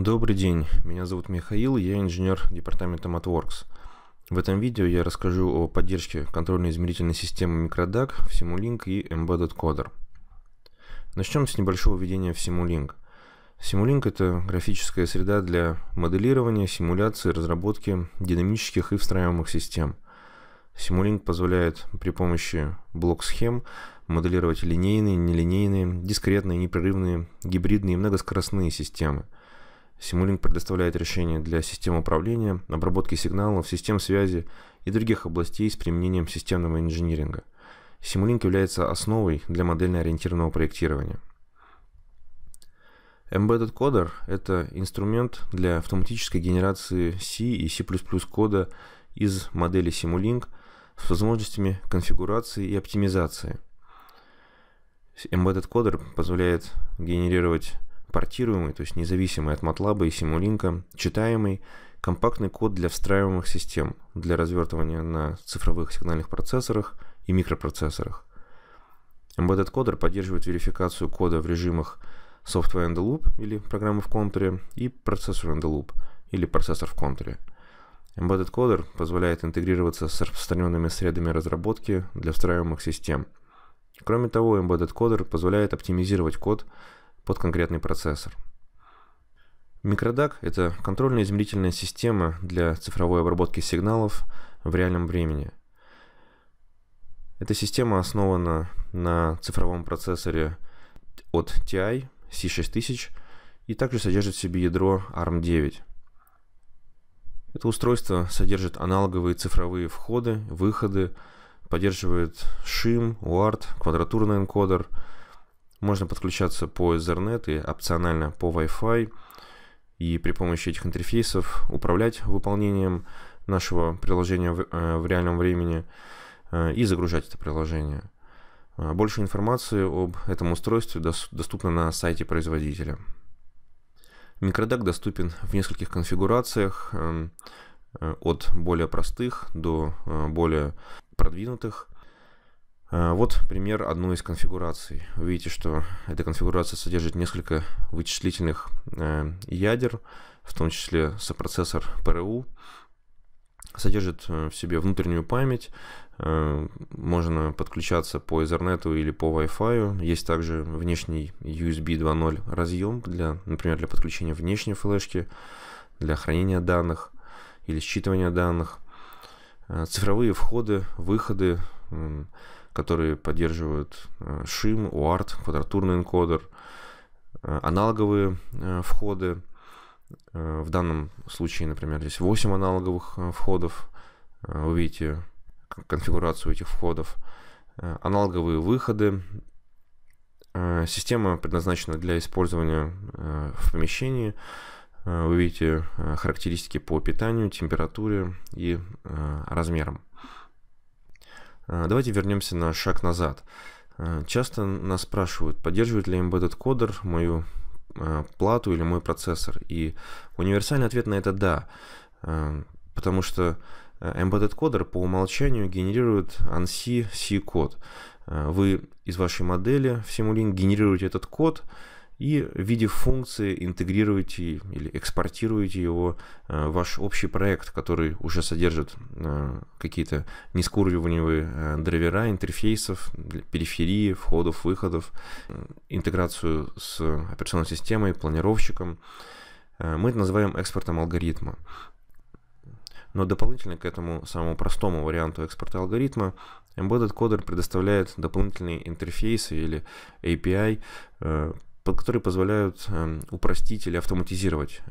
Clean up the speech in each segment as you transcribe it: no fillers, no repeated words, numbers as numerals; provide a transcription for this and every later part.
Добрый день, меня зовут Михаил, я инженер департамента MathWorks. В этом видео я расскажу о поддержке контрольно-измерительной системы MicroDAQ в Simulink и Embedded Coder. Начнем с небольшого введения в Simulink. Simulink — это графическая среда для моделирования, симуляции, разработки динамических и встраиваемых систем. Simulink позволяет при помощи блок-схем моделировать линейные, нелинейные, дискретные, непрерывные, гибридные и многоскоростные системы. Simulink предоставляет решения для систем управления, обработки сигналов, систем связи и других областей с применением системного инжиниринга. Simulink является основой для модельно-ориентированного проектирования. Embedded Coder — это инструмент для автоматической генерации C и C++ кода из модели Simulink с возможностями конфигурации и оптимизации. Embedded Coder позволяет генерировать портируемый, то есть независимый от MATLAB и Simulink, читаемый, компактный код для встраиваемых систем, для развертывания на цифровых сигнальных процессорах и микропроцессорах. Embedded Coder поддерживает верификацию кода в режимах Software in the Loop, или программы в контуре, и Processor in the Loop, или процессор в контуре. Embedded Coder позволяет интегрироваться с распространенными средами разработки для встраиваемых систем. Кроме того, Embedded Coder позволяет оптимизировать код под конкретный процессор. MicroDAQ — это контрольно-измерительная система для цифровой обработки сигналов в реальном времени. Эта система основана на цифровом процессоре от TI C6000 и также содержит в себе ядро ARM9. Это устройство содержит аналоговые цифровые входы, выходы, поддерживает ШИМ, UART, квадратурный энкодер. Можно подключаться по Ethernet и опционально по Wi-Fi, и при помощи этих интерфейсов управлять выполнением нашего приложения в реальном времени и загружать это приложение. Больше информации об этом устройстве доступно на сайте производителя. MicroDAQ доступен в нескольких конфигурациях, от более простых до более продвинутых. Вот пример одной из конфигураций. Вы видите, что эта конфигурация содержит несколько вычислительных ядер, в том числе сопроцессор ПРУ. Содержит в себе внутреннюю память. Можно подключаться по Ethernet или по Wi-Fi. Есть также внешний USB 2.0 разъем, например, для подключения внешней флешки, для хранения данных или считывания данных. Цифровые входы, выходы, которые поддерживают ШИМ, UART, квадратурный энкодер, аналоговые входы. В данном случае, например, здесь 8 аналоговых входов. Вы видите конфигурацию этих входов. Аналоговые выходы. Система предназначена для использования в помещении. Вы видите характеристики по питанию, температуре и размерам. Давайте вернемся на шаг назад. Часто нас спрашивают, поддерживает ли Embedded Coder мою плату или мой процессор. И универсальный ответ на это да, потому что Embedded Coder по умолчанию генерирует ANSI C код. Вы из вашей модели в Simulink генерируете этот код и в виде функции интегрируете или экспортируете его в ваш общий проект, который уже содержит какие-то низкоуровневые драйвера, интерфейсов, периферии, входов, выходов, интеграцию с операционной системой, планировщиком. Мы это называем экспортом алгоритма. Но дополнительно к этому самому простому варианту экспорта алгоритма Embedded Coder предоставляет дополнительные интерфейсы или API, которые позволяют упростить или автоматизировать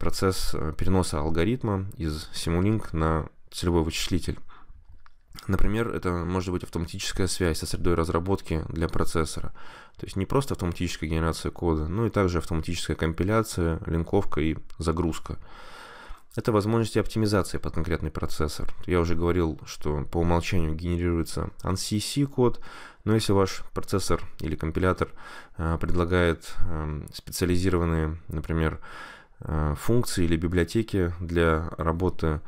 процесс переноса алгоритма из Simulink на целевой вычислитель. Например, это может быть автоматическая связь со средой разработки для процессора. То есть не просто автоматическая генерация кода, но и также автоматическая компиляция, линковка и загрузка. Это возможности оптимизации под конкретный процессор. Я уже говорил, что по умолчанию генерируется ANSI C код, но если ваш процессор или компилятор предлагает специализированные, например, функции или библиотеки для работы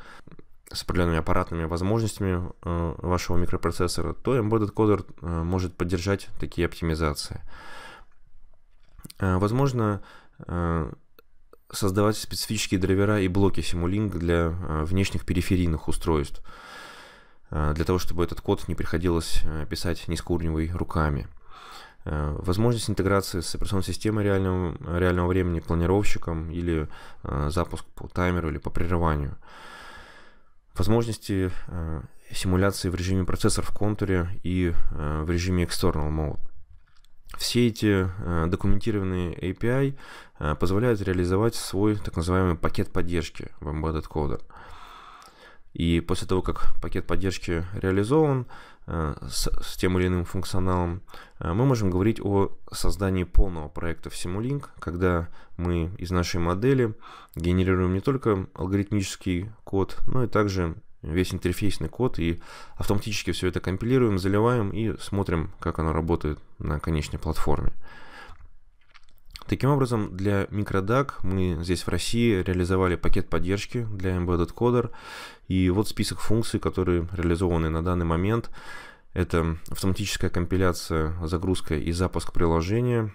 с определенными аппаратными возможностями вашего микропроцессора, то Embedded Coder может поддержать такие оптимизации. Возможно, создавать специфические драйвера и блоки Simulink для внешних периферийных устройств, для того, чтобы этот код не приходилось писать низкоуровневой руками. Возможность интеграции с операционной системой реального времени, планировщиком или запуск по таймеру или по прерыванию. Возможности симуляции в режиме процессор в контуре и в режиме External Mode. Все эти документированные API позволяют реализовать свой так называемый пакет поддержки в Embedded Coder. И после того, как пакет поддержки реализован с тем или иным функционалом, мы можем говорить о создании полного проекта в Simulink, когда мы из нашей модели генерируем не только алгоритмический код, но и также весь интерфейсный код, и автоматически все это компилируем, заливаем и смотрим, как оно работает на конечной платформе. Таким образом, для MicroDAQ мы здесь в России реализовали пакет поддержки для Embedded Coder. И вот список функций, которые реализованы на данный момент. Это автоматическая компиляция, загрузка и запуск приложения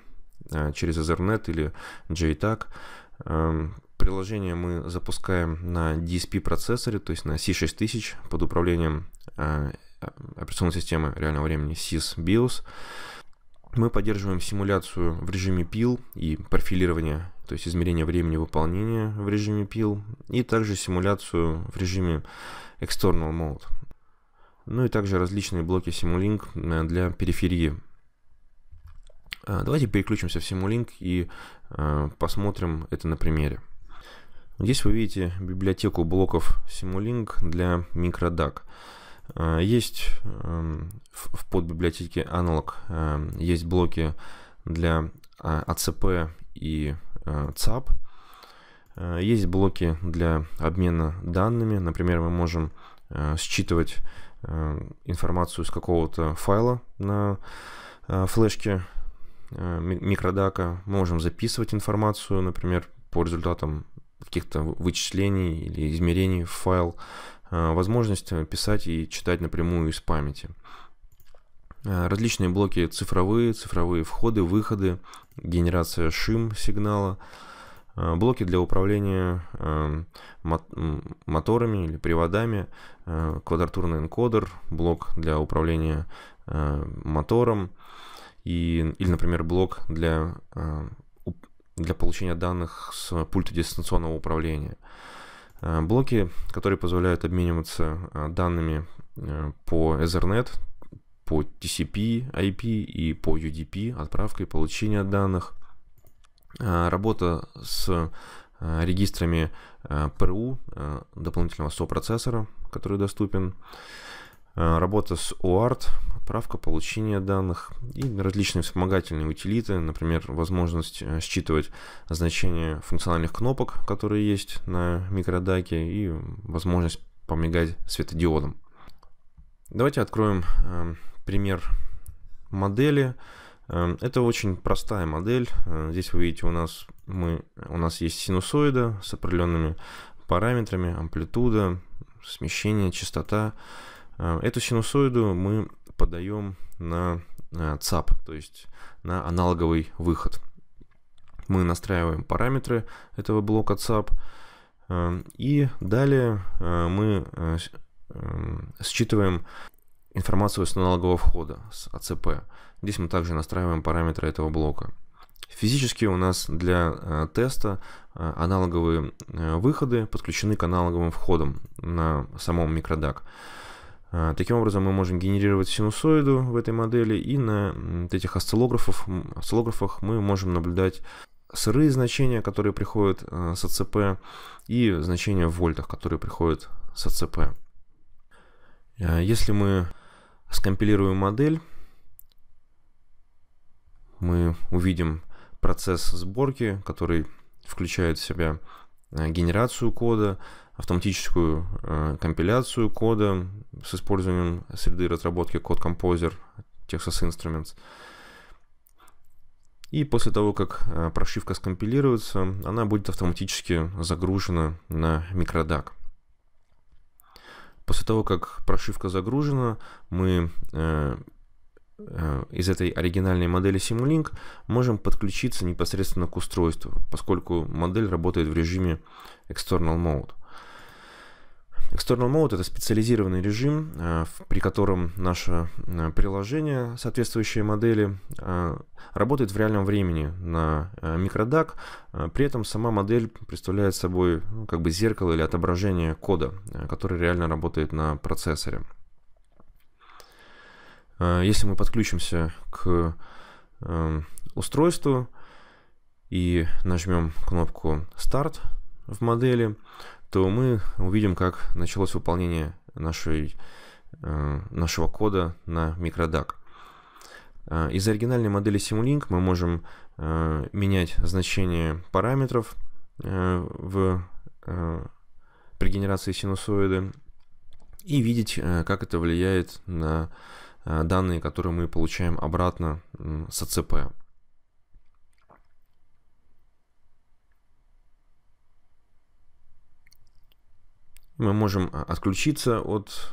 через Ethernet или JTAG. Приложение мы запускаем на DSP процессоре, то есть на C6000 под управлением операционной системы реального времени SysBIOS. Мы поддерживаем симуляцию в режиме PIL и профилирование, то есть измерение времени выполнения в режиме PIL, и также симуляцию в режиме External Mode. Ну и также различные блоки Simulink для периферии. Давайте переключимся в Simulink и посмотрим это на примере. Здесь вы видите библиотеку блоков Simulink для MicroDAQ. Есть в подбиблиотеке Analog, есть блоки для АЦП и ЦАП, есть блоки для обмена данными. Например, мы можем считывать информацию с какого-то файла на флешке MicroDAQ, мы можем записывать информацию, например, по результатам каких-то вычислений или измерений в файл, возможность писать и читать напрямую из памяти. Различные блоки цифровые, цифровые входы, выходы, генерация ШИМ сигнала, блоки для управления моторами или приводами, квадратурный энкодер, блок для управления мотором или, например, блок для получения данных с пульта дистанционного управления. Блоки, которые позволяют обмениваться данными по Ethernet, по TCP/IP и по UDP, отправка и получение данных. Работа с регистрами ПРУ, дополнительного сопроцессора, который доступен. Работа с UART, отправка, получение данных и различные вспомогательные утилиты, например, возможность считывать значения функциональных кнопок, которые есть на MicroDAQ, и возможность помигать светодиодом. Давайте откроем пример модели. Это очень простая модель. Здесь вы видите, у нас есть синусоида с определенными параметрами: амплитуда, смещение, частота. Эту синусоиду мы подаем на ЦАП, то есть на аналоговый выход. Мы настраиваем параметры этого блока ЦАП, и далее мы считываем информацию с аналогового входа, с АЦП. Здесь мы также настраиваем параметры этого блока. Физически у нас для теста аналоговые выходы подключены к аналоговым входам на самом MicroDAQ. Таким образом, мы можем генерировать синусоиду в этой модели, и на этих осциллографах мы можем наблюдать сырые значения, которые приходят с АЦП, и значения в вольтах, которые приходят с АЦП. Если мы скомпилируем модель, мы увидим процесс сборки, который включает в себя генерацию кода, автоматическую компиляцию кода с использованием среды разработки Code Composer Texas Instruments. И после того, как прошивка скомпилируется, она будет автоматически загружена на MicroDAQ. После того, как прошивка загружена, мы из этой оригинальной модели Simulink можем подключиться непосредственно к устройству, поскольку модель работает в режиме External Mode. External Mode — это специализированный режим, при котором наше приложение, соответствующие модели, работает в реальном времени на MicroDAQ, при этом сама модель представляет собой как бы зеркало или отображение кода, который реально работает на процессоре. Если мы подключимся к устройству и нажмем кнопку «Старт» в модели, то мы увидим, как началось выполнение нашего кода на MicroDAQ. Из оригинальной модели Simulink мы можем менять значение параметров при генерации синусоиды и видеть, как это влияет на данные, которые мы получаем обратно с АЦП. Мы можем отключиться от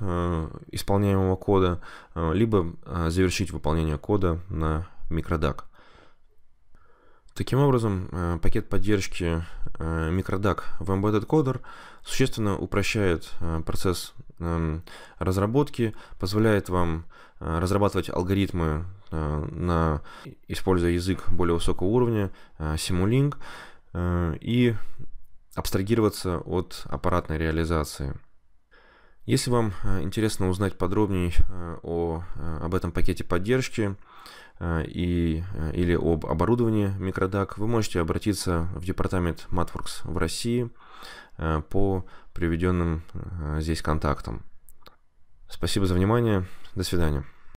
исполняемого кода, либо завершить выполнение кода на MicroDAQ. Таким образом, пакет поддержки MicroDAQ в Embedded Coder существенно упрощает процесс разработки, позволяет вам разрабатывать алгоритмы, используя язык более высокого уровня, Simulink, и абстрагироваться от аппаратной реализации. Если вам интересно узнать подробнее об этом пакете поддержки или об оборудовании MicroDAQ, вы можете обратиться в департамент MathWorks в России по приведенным здесь контактам. Спасибо за внимание. До свидания.